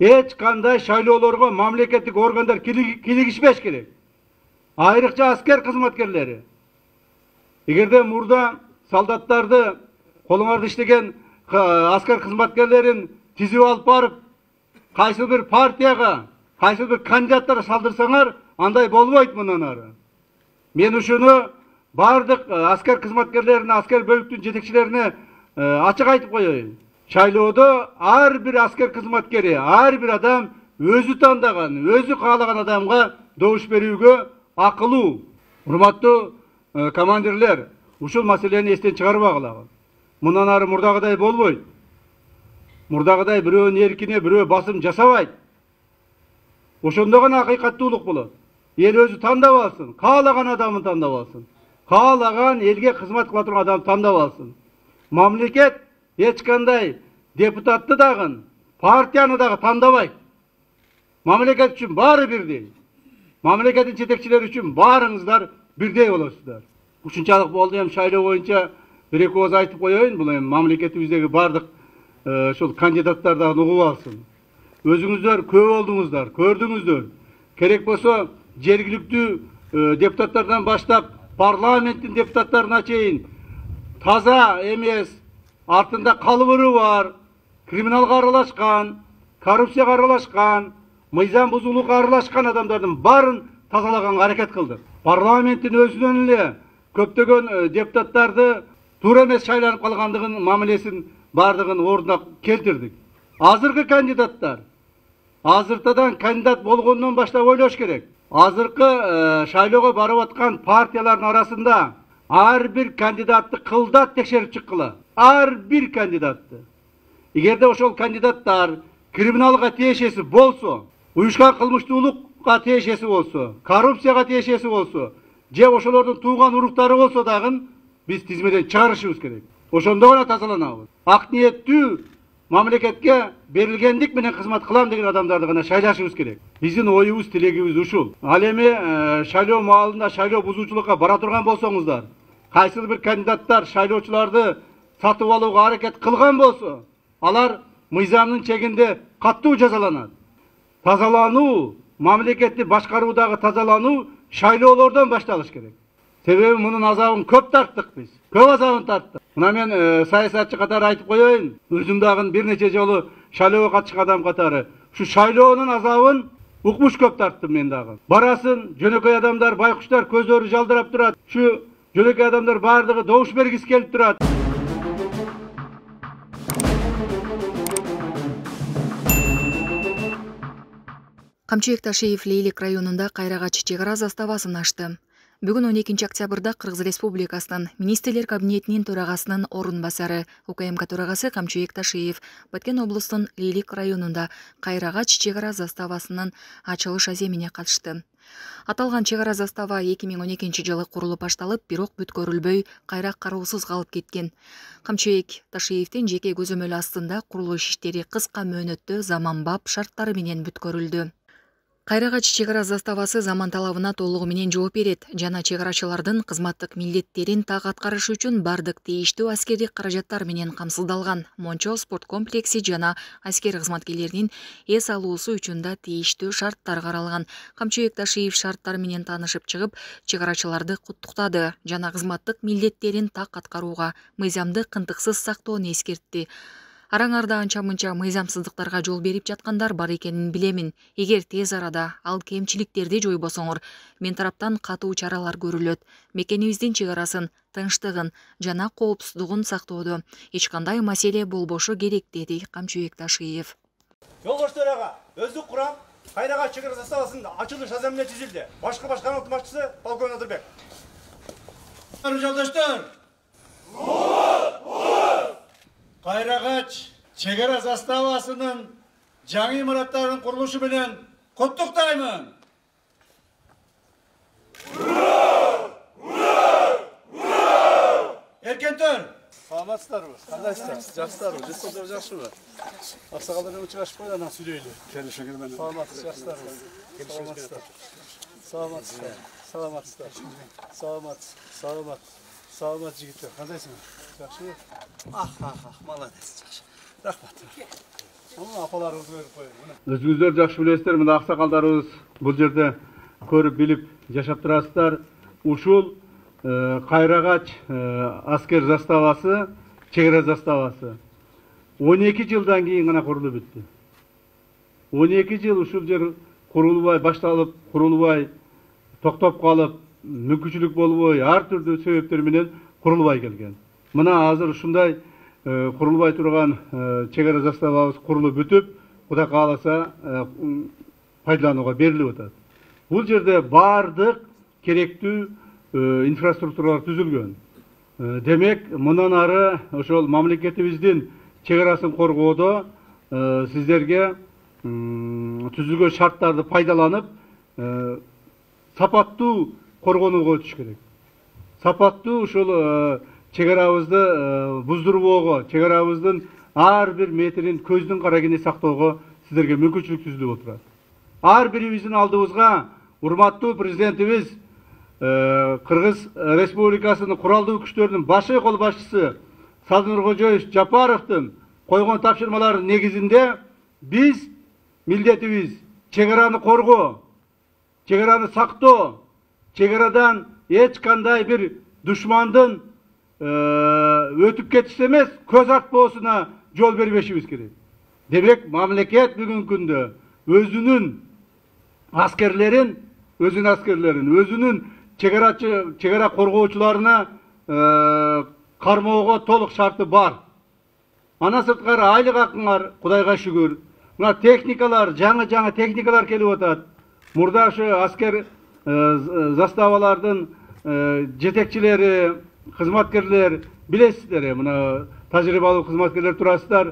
Hiç kanday şaylolarga mamleketlik organlar kilişmesi gerek. Ayrıca asker hizmetkarları. Eğer de murda saldatlarda kolumar dişteken asker hizmetkarların tizi alıp barıp kaysı bir partiyaga, kaysı bir kandidatlara saldırsanlar anday bolmaydı bundan ara. Men uşunu bardık asker hizmetkarlarına, asker bölüktün jetekçilerine açık aytıp koyayım. Çayloğuda ağır bir asker hizmetkeri, ağır bir adam özü tandagan, özü kalagan adamga doğuş berüge akıllı. Hurmatlı komandirler, uşul meseleni esten çıkarmağılar. Bundan arı murdağıday bolboydu. Murdağıday biröğün erkine biröğü basım jasabay. Oşondogan hakikattuluk bulut. El özü tandap alsın, kalagan adamın tandap alsın. Kalagan elge hizmet kıla turgan adam tandap alsın. Mamleket hiç kanday deputatlı dağın, partiyanı dağı tandabay. Mamleket için bari birdeyi. Mamleketin çetekçileri için barınızlar birdeyi olasılar. Üçünçalık bu olduyam şayloo boyunca bir iki oz aytıp koyayın bulayım. Mamleketimizdeki bardık şol kandidatlardan uğup alsın. Özünüzler köy oldunuzlar, gördünüzdür. Kerek bolsa jergiliktü deputatlardan başlap parlamentin deputatlarına çeyin. Taza emes артында қалыбыры бар, криминалға аралашқан, коррупцияға аралашқан, мыйзам бузулуға аралашқан адамдардың барын тазалағанға әрекет қылды. Парламенттің өзінен эле көптөгөн депутаттарды туура эмес шайланып калгандыгын мамилесин бардыгын ордуна келтирдик. Азыркы кандидаттар азыртадан кандидат болгондон баштап ойлош керек. Азыркы шайлоого барып аткан партиялардын арасында ар бир кандидатты кылдат текшерип чыккыла. Ар bir kandidattı. Eğer de oşol kandidatlar kriminalga teşhisi bolsa, uyuşkan kılmıştulukka teşhisi olsa, korrupsiyaga teşhisi olsa, je oşolordun tuğan uruktары olsa dağın biz tizmeden çağırışımız gerek. Oşondogona tazalanabız. Ak niyettü mamleketke berilgendik menen hizmet kılam degen adamdарды гана шайлашыбыз керек. Биздин оюбуз, тилегибиз ушул. Ал эми шайлоо маалында шайлоо бузуучулукка бара турган болсоңуздар, кайсыл bir kandidatlar шайлоочуларды satıp alığa hareket kılgan bolsa, alar mıyzamının çekinde kattığı cezalanar. Tazalanu, mamleketli başkarıudağı tazalanu, şayloğulordan baştalış gerek. Sebebi bunun azabını köp tarttık biz. Köp azabını tarttık. Buna ben sayısatçı katarı aytıp koyayım. Özümdağın bir neçe yolu şayloğu katışık adam katarı. Şu şayloğunun azabını ukmuş köp tarttım ben dağın. Barasın, jönököy adamlar, baykuşlar közörü jaldırap durat. Şu jönököy adamlar bardığı doğuş bergisi kelip durat. Камчыбек Ташиев Лейлек районунда Кайрагач чек арасы заставасын ашты. Бүгүн 12 октябрда Кыргыз Республикасынын Министрлер Кабинетинин төрагасынын орун басары, УКМК төрагасы Камчыбек Ташиев Баткен облусунун Лейлек районунда Кайрагач чек арасы заставасынын ачылыш аземине катышты. Аталган чек арасы застава 2012 жылы курулуп башталып, бирок бүткөрүлбөй, кайра кароосуз калып кеткен. Камчыбек Ташиевдин жеке көзөмөл астында курулуш иштери кыска мөөнөттө заманбап шарттары менен бүткөрүлдү. Кайрагач чек арасы заставасы заман талабына толугу менен жооп берет жана чек арачылардын кызматтык милдеттерин так аткарыш үчүн бардык тийиштүү аскердик каражаттар менен камсыздалган. Мончо спорт комплекси жана аскер кызматкерлеринин эс алуусу үчүн да тийиштүү шарттар каралган. Камчыбек Ташиев шарттар менен таанышып чыгып, чек арачыларды куттуктады жана кызматтык милдеттерин так аткарууга, мыйзамды кынтыксыз сактоону эскертти. Араңарда анча-мынча мыйзамсыздыктарга жол берип жаткандар бар экенин билемин. Эгер тез арада ал кемчиликтерди жойбосоңор, мен тараптан катуу чаралар көрүлөт. Мекенибиздин чек арасын, тынчтыгын жана коопсуздугун сактоодо эч кандай маселе болбошу керек, деди Камчыбек Ташиев. Жолдоштор ага, өздүк курам Кайрагач чек арасы заставасында ачылыш азамине түзүлдү. Башкы башканын ыкмакчысы полковник Садырбек. Жолдоштор, Кайрагач чек арасы заставасынын жаңы имараттарынын курулушу менен куттуктаймын. Ура! Ура! Ура! Эркентер, саламатсыздарбы? Кандайсыздар? Жакшысыздарбы? Дестердер жакшыбы? Аксакалдар менен учурашып койду, анан сүйлөйлү. Келишиңер менен. Саламатсыз, жакшысыздарбы? Келишиңер. Саламатсыздар. Саламатсыздар. Саламат, саламат. Саламат жигиттер, кандайсыңар? Жақсы. Ах, ах, ах, молодец. Жақсы. Рахмат. Özünüzler yaxşı bilesizler, mine aksakallarınız bu yerde körüp bilip yaşap turasızlar. Uşul Kayraгач asker zastavası, çegara zastavası. 12 yıldan keyin gana kurulu bitti. 12 yıl uşul yer kurulubay, baştalıp kurulubay, toktop kalıp, mümkünçülük bolubay, her türlü sebepler menen kurulubay kelgen. Mine hazır şunday kurulubay turgan çegara zastavası kurulu bütüp, Kuda kalasa faydalanığa berili otat. Bu yerde bardık kerekti infrastrukturlar tüzülgön. Demek bundan arı oşol mamleketimizden çegarasını korgooda sizlerge tüzülgön şartlarda faydalanıp sapattu korgonuğa tutuş kerek. Sapattu oşol çegarabızdı buzduruboğa, çegarabızdın Ar bir metrin közünün karagini saktooga sizlerge mümkünçülük tüzülüp oturat. Ar birimizin aldığımızga urmatlı prezidentimiz Kırgız Respublikasının kuraldığı güçtörünün başı kol başçısı Садыр Жапаровтун koygon tapşırmaların negizinde biz milletimiz çegarani korgoo, çegarani saktoo, çegaradan hech kanday bir düşmandın ötüp ketiş emes köz artboosuna yol bermesimiz gerek. Demek mamleket bugünkü gündö özünün askerlerin, özünün çegara korgoçularına karmooga toluk şartı bar. Ana sırtkara aylık akınlar, Kudayga şükür. Muna teknikalar, жаңы teknikalar kelip otat. Murda şu asker zastavalardın jetekçileri, hizmetkerler bilesizler, muna tajribalı hizmetkerler turasızlar.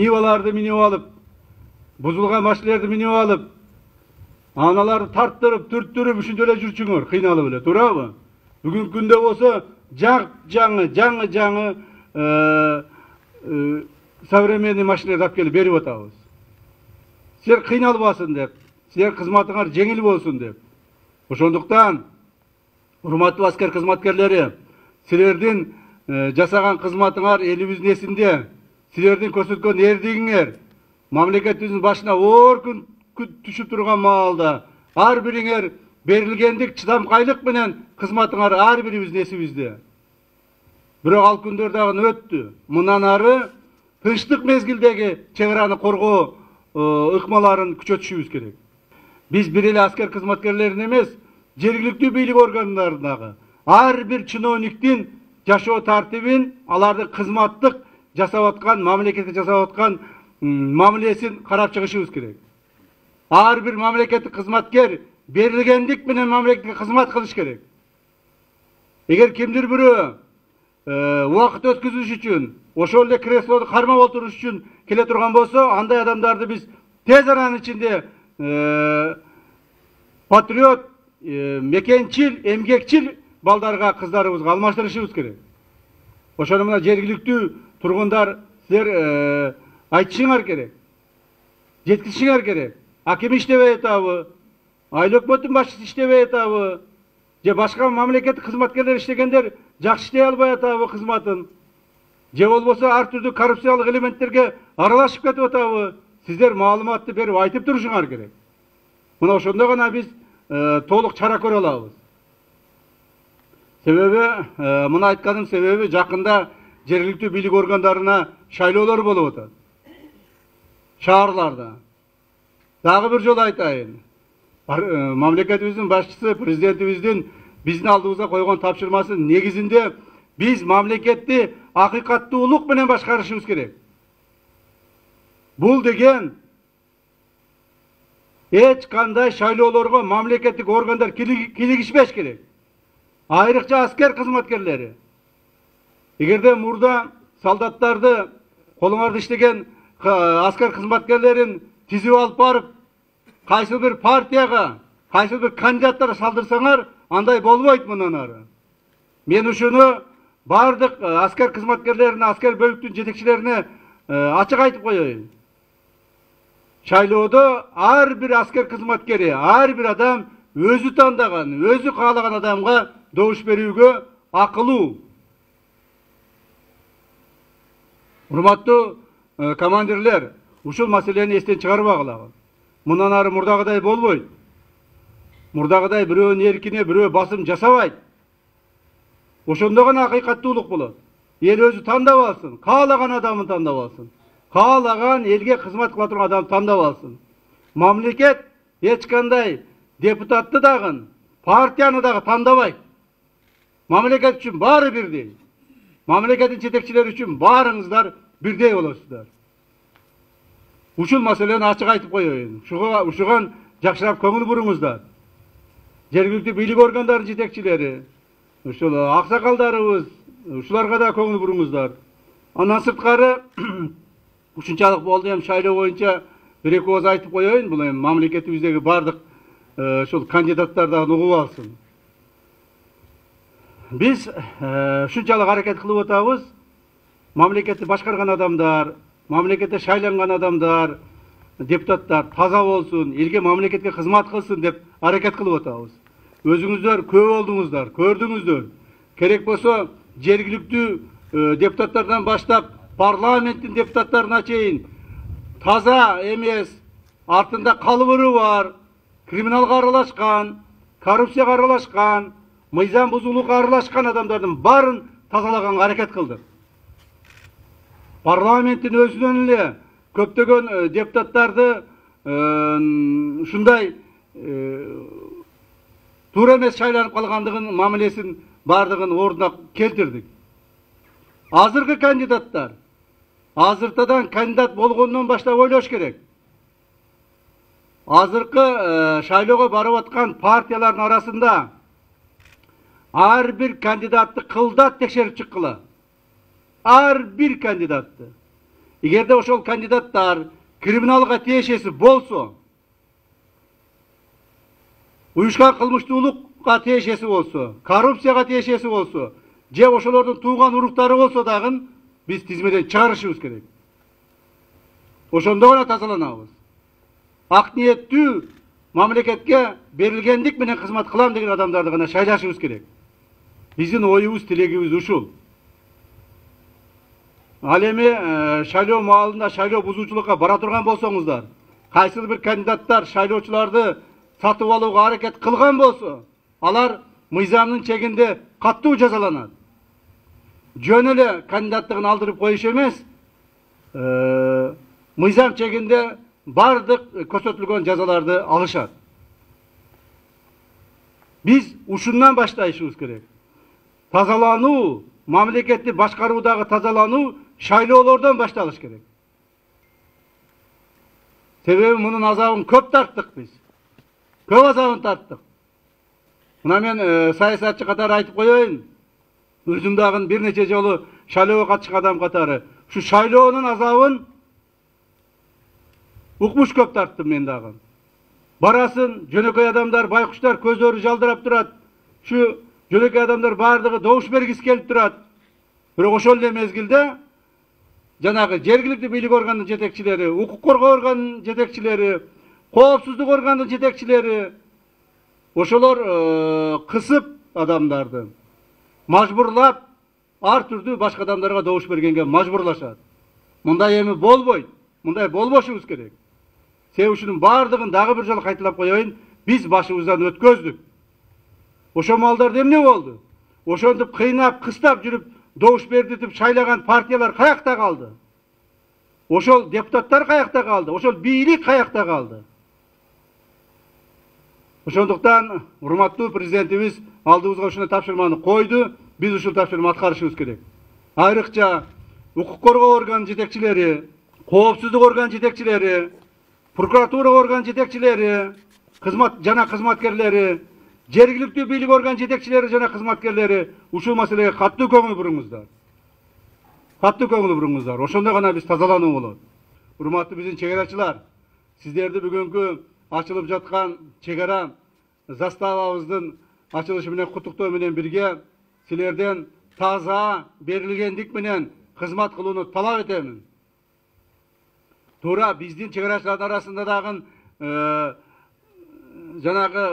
Nivalardı minib alıp, buzulgan maşinlerdi minib alıp, analarını tarttırıp, türttürüp, üçüncü öyle jürçüngör, kıynalı öyle, turabı. Bugünkü günde olsa жаңы современный maşinlerdi alıp gelip berip otabız. Sizler kıynalmasın dep, sizler hizmetiňer jengil bolsun dep. Oşonduktan urmatlı asker hizmetkerleri Silerdin jasagan hizmetiňer elimizdin esinde, silerdin körsötkön erdigiňer, mamleketimizdin başına oor gün düşüp turgan maalda, ar biriňer berilgendik çydamkaylyk menen hizmetiňer ar birimizdin esimizde. Birok al günler dagyn ötdü. Mundan ary tınçlyk mezgildegi çegarany korgoo ykmalaryny küçötüşümiz kerek. Biz bir ele asker hizmetkerlerini emes, jergilikdүү beylek organlarındagı Ar bir çynovnikdin jaşoo tartibin, alardı hizmatlyk jasap atkan, mamleketke jasap atkan maamilesini karap çygyşybyz kerek. Ar bir mamleketlik hizmetker berilgendik menen mamleketke hizmet kılış kerek. Eger kimdir biri wagt ötküzüş üçin, oşol ele kreslodu karmap oturuş üçin kele turgan bolsa, anday adamdardı biz tez aranın içinde patriot, mekençil, emgekçil Baldarga kızlarımızı almaştırışımız gerek. Oşanımına jergilikdүү turgundar sizler aytışıňar gerek. Jetkizişiňar gerek. Akim iştebey atabı, aýyl hökümetiň başçısı iştebey atabı, je başka mamleket hizmetkerler iştegender jakşı iştey albay atabı hizmetin. Je bolbosa ar türlü korrupsiýalyk elementlerge aralaşyp ketip atabı. Sizler maalumatty berip aytyp turuşuňar gerek. Muna oşonda gana biz toluk çara görä alabız. Sebebi, muna aytkanın sebebi, jakında jergilikdүү bilik organlarına şayloolor bolup atat. Şaarlarda. Dagı bir jol aytayın. Mamleketimizdin başçısı, prezidentimizdin bizdin aldığımıza koygon tapşırmasının negizinde biz mamleketni hakykattuuluk menen başkarışımız gerek. Bul degen hech kanday şayloolorgo mamleketlik organlar kilişmesi gerek. Ayrıca asker hizmetkerleri. Eğer de murda soldatlardı, kolunarda iştegen asker hizmetkerlerin tizip alıp barıp, kaysı bir partiyaga, kaysı bir kandidatlara saldırsaňar, anday bolboyt mundan ary. Men uşunu bardyk asker hizmetkerlerine, asker bölüktün jetekçilerine açık aytıp koyoyun. Şaylooda ar bir asker hizmetkeri, ar bir adam özü tandagan, özü kalagan adamga doğuş berүүgө akıluu. Urmatlı komandirler, ушул маселени эстен чыгарбагыла. Мундан ары мурдагыдай болбойт. Мурдагыдай бирөөнүн эркине бирөө басым жасабайт. Ошондо гана акыйкаттуулук болот. Эл өзү тандап алсын, каалаган адамын тандап алсын. Каалаган элге кызмат кыла турган адамды тандап алсын. Мамлекет эч кандай депутатты дагы, партияны дагы тандабайт. Мамлекет үчүн баары бирдей. Мамлекеттин жетекчилери үчүн баарыңыздар бирдей болосуздар. Ушул маселени ачык айтып коеюн. Ушуган жакшырап көңүл буруңуздар. Жергиликтүү бийлик органдарынын жетекчилери, ушул аксакалдарыбыз, ушуларга да көңүл буруңуздар. Андан сырткары ушунчалык болду эми шайлоо боюнча бир эки ооз айтып коеюн. Бул эми мамлекетибиздеги баардык ушул кандидаттар дагы угуп алсын. Biz şunçalık hareket kılıp otağımız, memleketi başkargan adamlar, memlekete şaylangan adamlar, deputatlar taza olsun, ilgi memleketine hizmet kılsın deyip hareket kılıp otağımız. Özünüzler köy oldunuzlar, gördünüzdür. Kerek bosa jergiliktü deputatlardan başlap, parlamentin deputatlarına çeyin, taza emes, altında kalıbırı var, kriminal karılaşkan, korrupsiya karılaşkan, mıyzan buzuluk ağırlaşkan adamların barın tazalagan hareket kıldı. Parlamentin özünün önüne köptögön deputatlardı şunday turemes şaylanıp kalgandığın mamelesin bardığın orduna keltirdik. Hazırkı kandidatlar hazırtadan kandidat bolğundan başta oyloş gerek. Hazırkı şayloğa barıp atkan partiyaların arasında ar bir kandidatı kıldat tekşerip çıkkıla. Ar bir kandidatı. Eğer de oşol kandidatlar kriminalga teşesi bolsa, uyuşkan kılmıştulukka teşesi olsa, korrupsiyaga teşesi olsa, je oşolordun tuğan urukları olsa dağın, biz tizmeden çağırışımız gerek. Oşonda ona tasalanabız. Ak niyettü mamleketke berilgendik menen hizmet kılam degen adamlardı gana şaylaşımız gerek. Bizim oyumuz, tilegimiz uşul. Alemi şayloo mağalında şayloo buzuçulukka bara turgan bolsoňuzlar, kaysıl bir kandidatlar şaylooçulardı satıp aluuga hareket kılgan bolsa, alar mıyzamdın çeginde kattuu jazalanat. Jön ele kandidatlığını aldırıp koyuş emes, mıyzam çeginde bardık kösötülgön jazalardı alışat. Biz uşundan başlayışımız gerek. Tazalanuu, memleketli başkaruudağı tazalanuu şayloolordan baştalış gerek. Sebebi bunun azabını köp tarttık biz. Köp azabını tarttık. Buna ben sayasatçı kadar aytıp koyayım. Özümdağın bir neçe yolu şayloo katışık adam katarı. Şu şayloonun azabın ukmuş köp tarttım ben dağın. Barasın, jönököy adamlar, baykuşlar közleri jaldırap durat. Şu jönököy adamlar bardığı doğuş bergisi kelip durat. Biro oşol ele mezgilde janagı jergiliktүү biйлик органынын жетекчилери, укук коргоо органынын жетекчилери, коопсуздук органынын жетекчилери ошолор кысып adamlardı. Majburlap ar türdүү başka adamlarga doğuş bergenге majburlaşat. Мындай эми болбойт. Мындай болбошубуз керек. Sevuşunun bağırdığın dağı bir yol kayıtlayıp koyayın, biz başımızdan ötközdük. Oşo maldarda emne oldu? Oşondup kıynap, kıstap jürüp, doğuş berditip, şaylagan partiyalar kayakta kaldı. Oşol deputatlar kayakta kaldı, oşol biylik kayakta kaldı. Oşonduktan, hurmatlı prezidentimiz aldığımızda oşuna tapşırmanı koydu, biz oşul tapşırma atkarışımız gerek. Ayrıca, hukuk korgoo organ jetekçileri, koopsuzluk organ jetekçileri, prokuratura organ jetekçileri, jana kızmatkerleri, jergiliktүү biylик organ jetekçileri, jana kızmatkerleri uşul meseleye katlı köngül buruңuzдар. Katlı köngül buruңuzдар. Oşonda gana biz tazalanuu bolot. Hurmatlı bizdin çegaraçılar, sizlerdi бүгүнкү açılıp жаткан çegara zastavabızdın açılışı menen kutuktoo menen birge sizlerden taza berilgendik menen hizmet kılууну talap etemin. Tora bizdin çegaraçılar arasında dağın janagı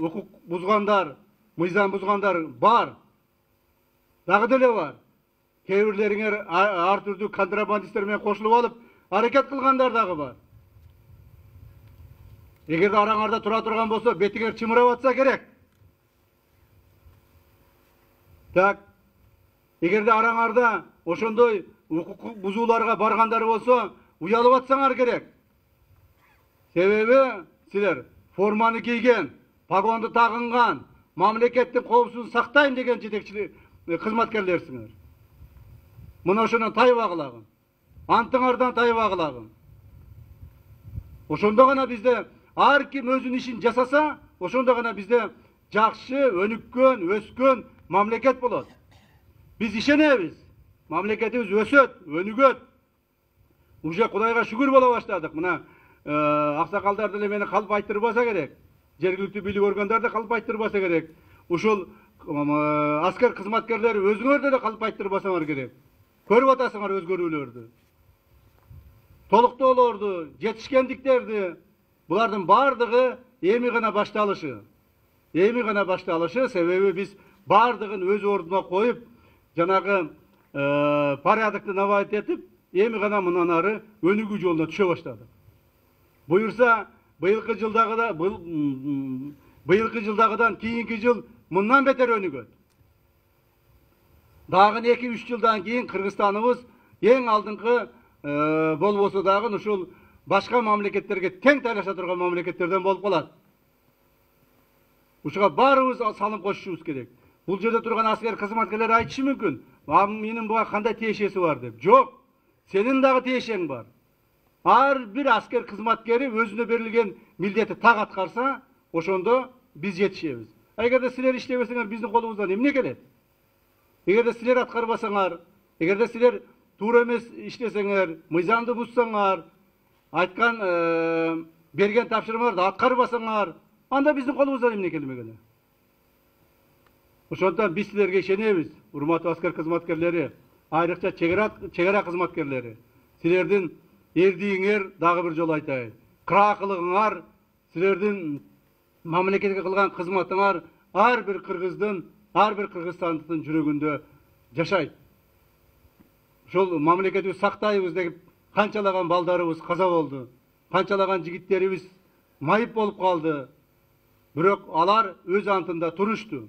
hukuk buzganlar, mıyzam buzganlar var. Dağı dele var. Kebirlerine ar türdü kontrabandistler menen koşulup alıp hareket kılganlar dağı var. Eğer de aralarda tura turgan bolsa, betiger çimırıp atsa gerek. Tak, eğer de aralarda oşondoy hukuk buzularga bargandar bolsa, uyalıp atsalar gerek. Sebebi siler formanı giygen, pagondu tağıngan, mamlekettin koopsun saktayın degen jetekçilik kızmatkerlersinler. Mına oşondan tayba kılagın. Antınglardan tayba kılagın. Oşonda gana bizde ar kim özün işin jasasa, oşonda gana bizde jakşı, önükkön, öskön mamleket bolot. Biz işenebiz. Mamleketimiz ösöt, önügöt. Uje Kudayga şükür bola başladık. Mına aksakallar dile meni kalıp ayttırıp basa gerek. Jergiliktүү bilik organlar da kalıp ayttırıp basa gerek. Uşul asker kızmatkerleri özüngörde de kalıp ayttırıp basalar gerek. Körüp atasınglar özgörүүлөрдү. Toluktoolordu, yetişkendiklerdi. Bulardan bardığı emi gana baştalışı. Emi gana baştalışı sebebi biz bardığın öz orduna koyup janagı paradykty navayet etip emi gana mından arı önügü yoluna tüşe başladık. Buyursa bıyılkı jıldagıdan keyinki jıl mından beter önügöt. Dağın 2-3 jıldan keyin Kırgızstanımız en aldınqı bol bolsa dağın uşul başka mamleketlerge teng talaşa turgan mamleketlerden bolup kalat. Uşuga barımız salım koşuşubuz gerek. Bul жерде turgan asker kızmatkerler aytışı mümkün. Menin buga kanday teşesi var dep. Yok. Senin dagı teşeğin var. Ar bir asker kızmatkeri özüne berilgen mildeti tak atkarsa oşondo biz yetişebiz. Eğer de siler işlemeseler bizdin kolumuzdan emne kelet. Eğer de siler atkarbasalar, eğer de siler tuğra emes işleseler, mıyzandı buzsalar, aytkan bergen tapşırmalardı atkarbasalar, anda bizdin kolumuzdan emne kelmegene. Oşondan biz silerge işenebiz, urmatlı asker kızmatkerleri, ayrıca çegara kızmatkerleri, silerdin erdiğinger dağı bir yol aytayın. Kırakılığınlar, silerdin mamleketke kılgan kızmatınlar, ar bir Kırgızdın, ar bir Kırgızstanlıktın jüregünde yaşayt. Şol mamleketi saktayıbız deyip kançalagan baldarıbız kaza oldu. Kançalagan jigitlerimiz mayıp olup kaldı. Bürok alar öz antında turuştu.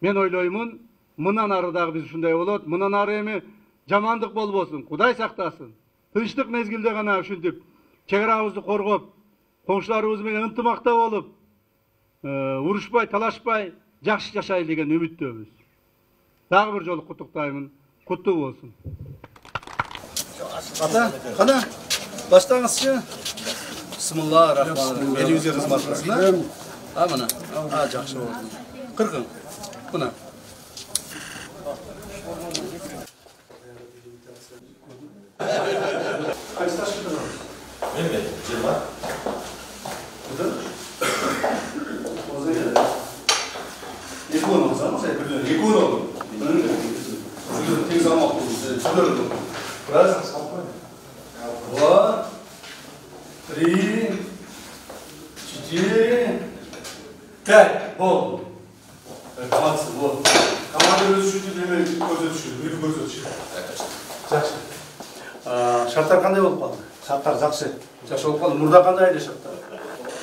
Men oyloymun, mından arıdağı biz şunday olot, mından arı emi jamandık bol bolsun, Kuday saktasın. Tınçlık mezgilde gana üşüntüp, çegarabızdı korgup, komşularımız menen ıntımakta olup, uruşpay, talaşpay, jakşı yaşaylı degen ümittöbüz. Dagı bir jolu kutuktayımın, kutu bolsun. Ata, kana, baştağızçı. Bismillahirrahmanirrahim. Elimize hizmet kılsınlar. Ha mana, ha jakşı oldu. Kırgın, buna. Kaç taş kırdın abi? Değil mi? Cırma. Kırdın mı? O zaman ya. Eki on oldu ama sen kırdın. Eki on oldu. Kırdın. Tek zaman oldu. Kırdın. Biraz. Var. Tri. Çiti. Tek. Bol. Kamatsın. Bol. Kamatın özü şutu değil mi? Gözü düşürdü. Büyük gözü düşürdü. Çakşı. Şartlar kanday olup kaldı? Şartlar jakşı. Jakşı olup kaldı. Murda kanday edi şartlar?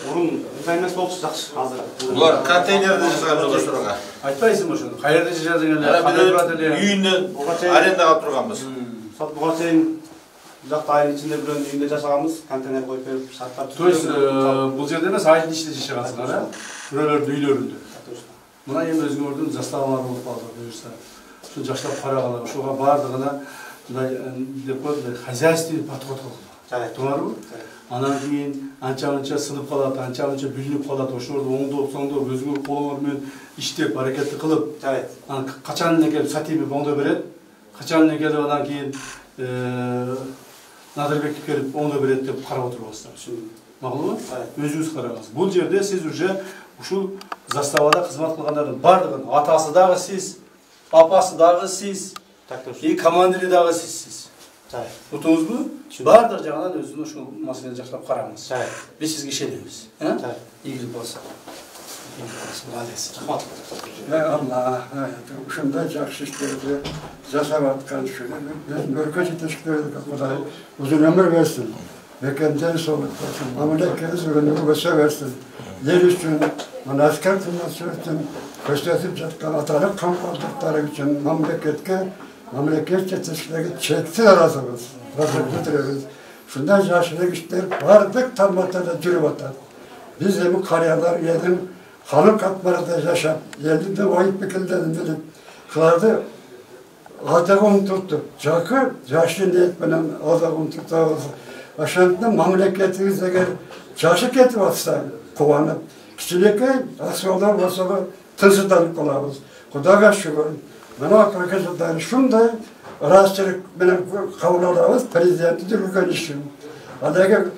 Murun kaynaması olsun jakşı hazır. Bular konteynerde jasagan joldoş turgan. Aytpaysınbı ошону? Кайерде жашаган? Кайерде үйүнөн арендага алып турганбыз. Сот буга чейин жакта айрын ичинде бирөөнүн үйүндө жашаганбыз, контейнер коюп берип шарттар түзүп. Тоёс бул жерде эмес, айрын ичинде жашагансыңар, а? Бирөөлөрдүн үйлөрүндө. Мына эми өзүңөрдүн жастабалар болуп калды, буюрса. Ушул жаштап караганлар, ошого баардыгына хозяйственный подход кылып. Туурабы? Анан кийин анча-мынча сынып калат, анча-мынча бүлүнүп калат. Ошолорду оңдоп-соңдоп өзүңөр колуңар менен иштеп, аракетти кылып, анан качан эле келип сатып оңдоп берет. Качан эле келип анан кийин Надырбекке келип оңдоп берет деп карап отурбасыздар. Маалымы? Өзүңүз карагыз. Бул жерде сиз уже ушул заставада кызмат кылгандардын баардыгын, атасы дагы сиз, апасы дагы сиз, и командиры дагы сизсиз. Утуңуз бу? Баардык жагынан өзүнүн ушул маселени жактап караңыз. Биз сизге ишенебиз. Ийгилик болсо. Allah, şunda yaxşı işlerdi, zasavatkan şöyle, biz mürkez yetiştirdik, Allah'a uzun ömür versin, mekenden soğutmasın, mamulekeniz ürününü vese versin, yer için, manasker tınması için, köşletip çatkan atalık kampaldıkları için mamuleketke, mamuleket yetiştirdik, çekti arasımız, rastlıyoruz. Şundan yaşlı işler vardık, tam ortada cürüp atar. Biz de bu karyalar yedim, hanım katmarada yaşam, yedim de oyup büküldüm dedim. Kılardı, adamım tuttu. Çakı, yaşlı niyetmenen adamım tuttu. Aşağıda memleketimize gel, çarşı keti atsa, kovanı. Kişilikle asyalar basaba, tızıdan kulağımız. Kudağa şükür, bana akrakacıdan şunda, rahatsızlık benim kavralarımız, prezidentidir görüşüm. Adakı,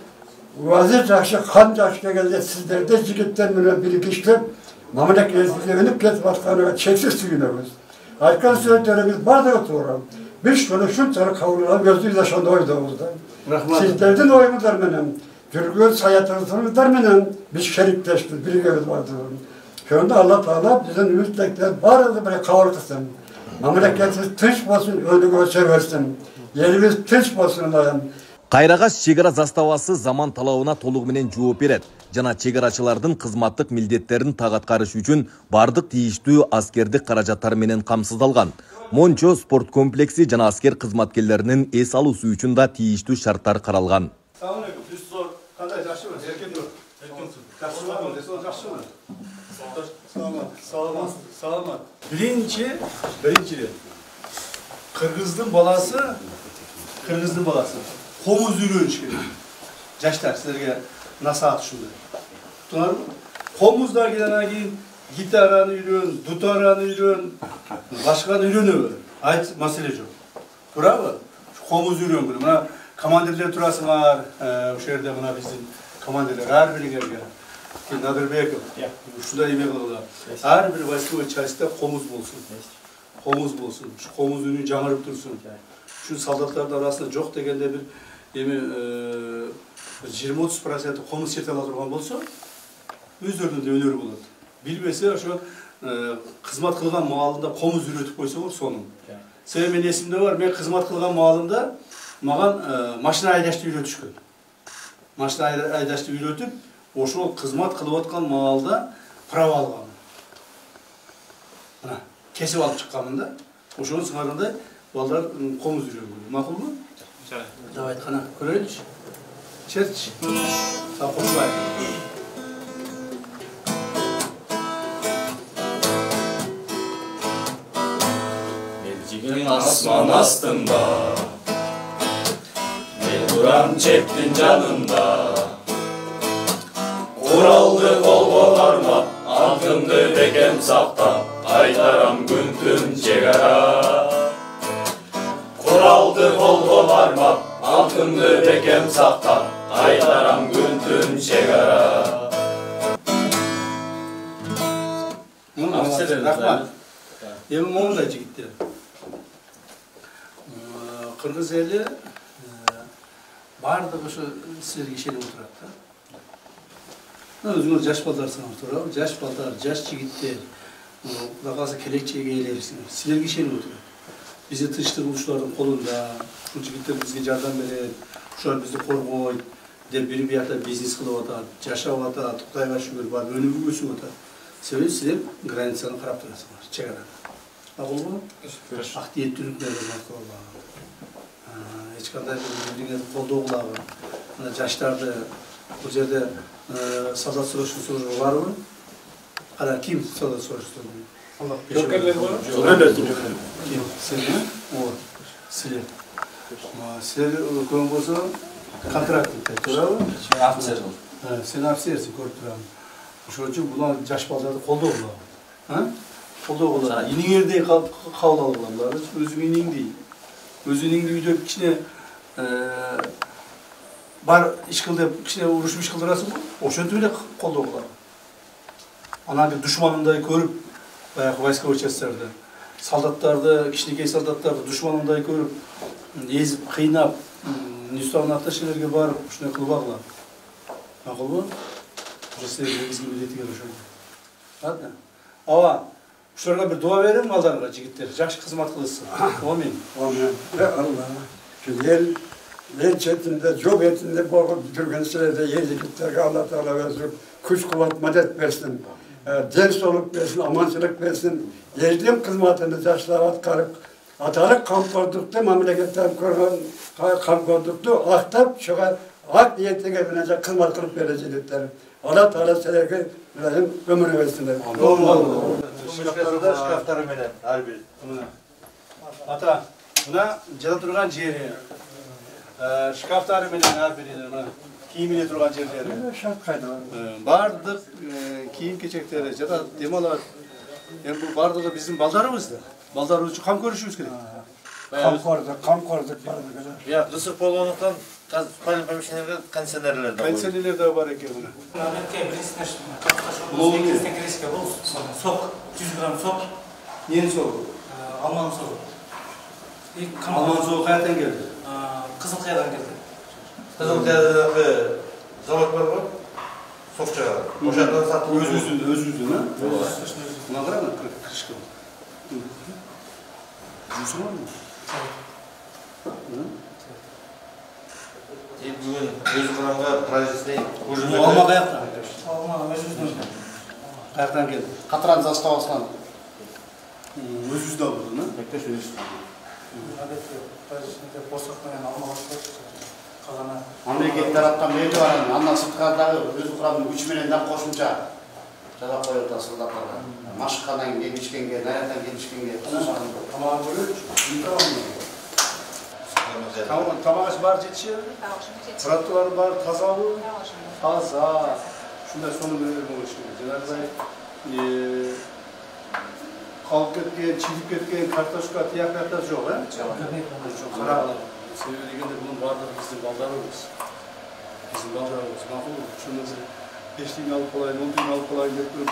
vazir çarşı, kan çarşıya geldi, sizlerde cilitten böyle birikiştim. Mamulek resimlerinin piyat başkanı, çeksiz suyunumuz. Arkan söylediğimiz barda otururum. Bir şunu şu tarı kavralarım, gözlüğü yaşandı oyduğumuzda. Sizlerden oyumuzlar benim. Cürgüz hayatımızlar benim. Biz şerikleştik, bir göz vardı. Şöyle Allah Teala bizim müstekler barda böyle kavrıksın. Mamuleketimiz tınç basın, öyle göçer versin. Yerimiz tınç basın dayım. Кайрагач чегара заставасы заман талабына толугу менен жооп берет жана чегарачылардын кызматтык милдеттерин так аткарыш үчүн бардык тийиштүү аскердик каражаттар менен камсыздалган. Мончо спорт комплекси жана аскер кызматкерлеринин эс алуусу үчүн да тийиштүү шарттар каралган. Кыргыздын баласы Homu zürüyünç gibi. Gençler sizlere nasihat şunlar. Tutar mı? Homuzlar gelene giyin, gitarını yürüyün, dutarını yürüyün, başka da yürüyünü böyle. Ait mesele yok. Bravo. Homuz yürüyün böyle. Buna komandirler turası var. Şehirde buna bizim komandirler. Her biri gelip gelin. Nadir Bey'e şurada yemek olur. Her bir başka içerisinde homuz bulsun. Homuz bulsun. Şu homuz yürüyün canırıp dursun. Şu saldatlarda arasında çok da geldi bir 20-30% komuz çeteler olan bolsa, özüründe öneri bulur. Bilmese şu hizmet kılgan mağalında komuz yürütüp koysa var sonun. Sebebi benim esimde var, ben hizmet kılgan mağalında maşina aydaştı yürütüşkün. Maşina aydaştı yürütüp, o şu hizmet kılvatkan mağalda prava algan. Kesip alıp çıkkanında, o şunun sınırında vallahi komuz yürüyor bu. Makul mu? Evet. Davet kana. Kırılç. Çerç. Sakın var. Melcigin asman astında, Melburan çektin canında, Kuraldı kol bolarma, Antımdı bekem sakta, Aytaram gündün çegara. Kuraldı kol kolarma, altındı bekem sakta, aytaram gündün çegara. Bunu anlatır, Rahman. Yemin onunla gitti. Kırgız eli barda başı sergi şeyle oturaktı. Özgür caş baldarsan oturalım, caş baldar, caş gitti. Lakası kelekçeye gelirsin, sergi şeyle oturuyor. Bizi tıştır uçların kolunda, şu cigitler bizge cardan beri, şular bizi korkuyor, de biri bir yerde biznes kılıp atar, yaşa atar, tutkayla şükür var, önümü göğsün atar. Sebebi size granisanı karab durası var, çekerler. Akıl mı? Ahdiyet dönüklerden akıl var. Hiç kadar bir kolda oğlağı var. Yaşlarda, bu yerde sadat soruşturur var mı? Hala kim sadat soruşturur? Jokerler var mı? Jokerler. Silya, o silya. Silya konu bolsa kontrakt tuturalım. Afser ol. Sen afsersin korkturam. Şoçu bulan jaş baldarda kolda ola. Ha? Kolda ola. İning yerde kavla olanlar özü ining değil. Özünün gibi döp kişine bar işkilde kişine vuruşmuş kıldırasın. O şöyle kolda ola. Ana bir düşmanınday görüp bayağı vayska uçaslardı. Saldatlarda, kişilik saldatlarda düşmanındayı görüp, ezip, kıynap, nüstanın atla şeylerine bağırıp, şuna kılbağla. Akıl bu? Burası da biz gibi dediği görüşürüz. Ладно? Ава, şurada bir dua verin mi azarlara çekitler? Yakşı kısmat kılışsın. Amin. Amin. Ve Allah, güzel, yer çetinde, job etinde, boğulup durgun sürede yer çekitlerine Allah Teala versin. Kuş kuvvet medet versin. Ders olup versin, amansılık versin. Yerdim kızmatını yaşlara atkarıp, atarık kamp olduktu, memleketten kamp olduktu, ahtap şuan, hak niyetine binecek kızmat kılıp verecekler. Allah Teala seleke bilelim, ömrünü versinler. Allah'ım Allah'ım. Şıkaftarıda şıkaftarım elen, her bir. Ata, buna ceda durgan ciğeri. Şıkaftarım elen her biridir buna. Kiyimine durgan ciğerleri. Şart kaydı var. Bardık, kiyim keçekleri, ceda demalar. Yani bu bardığı bizim baldarımızdı. Baldarımızı kam görüşürüz gerek. Kam koruduk bardık. Ya, ısık bol olmaktan, Kansenerler de var eki buna. Loğun ne? 100 gram sok. Yeni soğuk? Alman soğuk. Alman soğuk hayattan geldi? Kızılkaya'dan geldi. Kızılkaya'da zavak var mı? Sok çağırdı. Oşaktan sattı. Öz yüzünde ha? Buna kadar mı? Kırışkı bu. Yüzü var mı? Bugün öz kuramda projesine kurulmuş. Alma kayaktan. Alma, öz yüzden. Kayaktan geldi. Katran zastavasından. Öz yüzden buldun ha? Bekleş öz yüzden. Evet, projesinde bozakmayan alma hastalık kazanır. Memleket taraftan belli var. Anlasın tıkarları öz kuramda 3 milyondan koşunca ceza koyuldu asıldatlarla. Maşıkkadan gelişkenge, nereden gelişkenge. Tamam, böyle tamam mı? Tamamız var geçiyor. Fıratlar var, taza var. Taza. Şunda sonu böyle konuşuyor. Cenaze kalk etken, çizip etken, kartaş katı ya kartaş yok ha? Çok kara. Seviyeliğinde bunun vardır bizim baldarımız. Bizim baldarımız. Mahvur. Şunları peşliğini alıp olayın, on birini alıp olayın hep böyle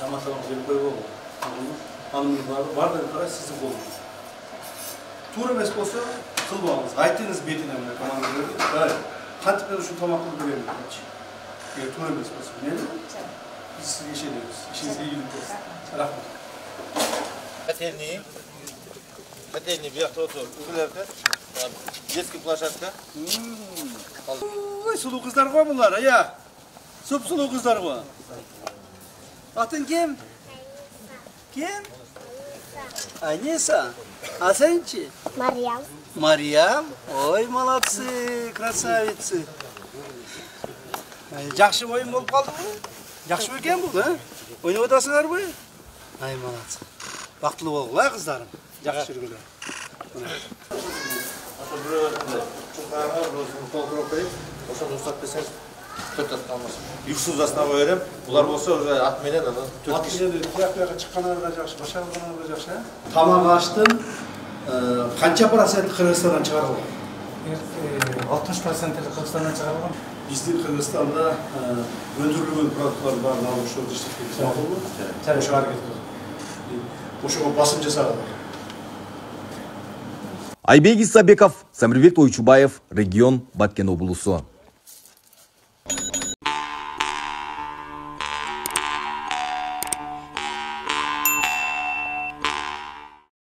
camatalımız hep böyle olur. Hanımın vardır para sizin olur. Tuğru mesposu kıl bağımız. Aytiniz bedin emine kamanları. Evet. Hatipleri şu tamaklı görelim. Tuğru mesposu. Ne? Biz size iş ediyoruz. İşinizle ilgili olsun. Rahmet. Patelniyim. Patelniyi bir yakta otur. Uğurlarda. Eski plaşatka. Uy, sulu kızlar var bunlar ya. Sup sulu kızlar var. Atın kim? Kim? Anisa. А сенчи? Марьям. Марьям? Ой, молодцы, красавицы. Жақсы ойын болып қалды ғой? Жақсы екен бұл, а? Ойнап отырсыңдар ғой? Ай, молодцы. Бақытлы болыңдар, қыздарым. Жақсы жүргілер. Осы біреуді жұқарға өзің толтырып қойып, осы ұстап берсең, төрт ат қалмасын. Үйсіз астына қойырым. Бұлар болса атменен ана төрт кісі. Атменен тұяқ-тұяққа шыққанарға жақсы, башалғанарға жақсы. Тамақ аштың. Kaçça parasıydı Kırgızistan'dan çıkarıldı? 60%'ı Kırgızistan'dan çıkarıldı. Bizde Kırgızistan'da öndürülüğün produktları var, namuslu, dışlıklı, sağlıklı mı? Tabii şu hareket ediyoruz. Boşuna basınca sağladık. Айбекис Сабеков, Самребек Уйчубаев, Region Баткен облысы.